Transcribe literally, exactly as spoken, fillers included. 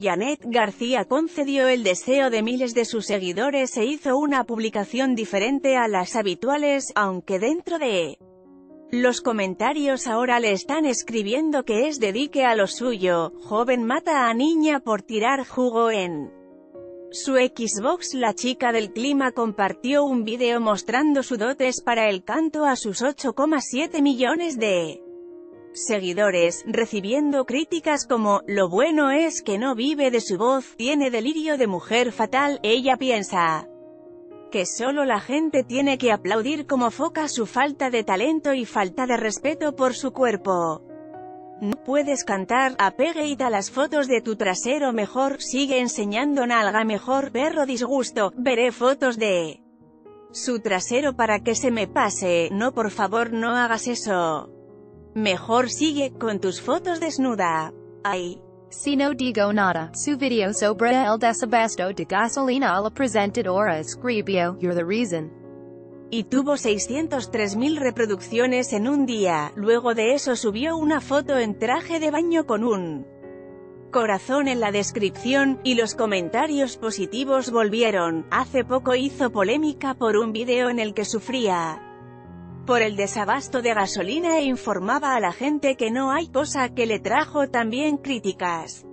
Yanet García concedió el deseo de miles de sus seguidores e hizo una publicación diferente a las habituales, aunque dentro de los comentarios ahora le están escribiendo que es dedique a lo suyo. Joven mata a niña por tirar jugo en su Xbox. La chica del clima compartió un video mostrando sus dotes para el canto a sus ocho coma siete millones de seguidores, recibiendo críticas como: lo bueno es que no vive de su voz, tiene delirio de mujer fatal, ella piensa que solo la gente tiene que aplaudir como foca su falta de talento y falta de respeto por su cuerpo. No puedes cantar, apégate a las fotos de tu trasero mejor, sigue enseñando nalga mejor, perro disgusto, veré fotos de su trasero para que se me pase, no, por favor no hagas eso. Mejor sigue con tus fotos desnuda. Ay. Si no digo nada, su video sobre el desabasto de gasolina la presentadora escribió, "You're the reason", y tuvo seiscientas tres mil reproducciones en un día. Luego de eso subió una foto en traje de baño con un corazón en la descripción, y los comentarios positivos volvieron. Hace poco hizo polémica por un video en el que sufría por el desabasto de gasolina e informaba a la gente que no hay cosa que le trajo también críticas.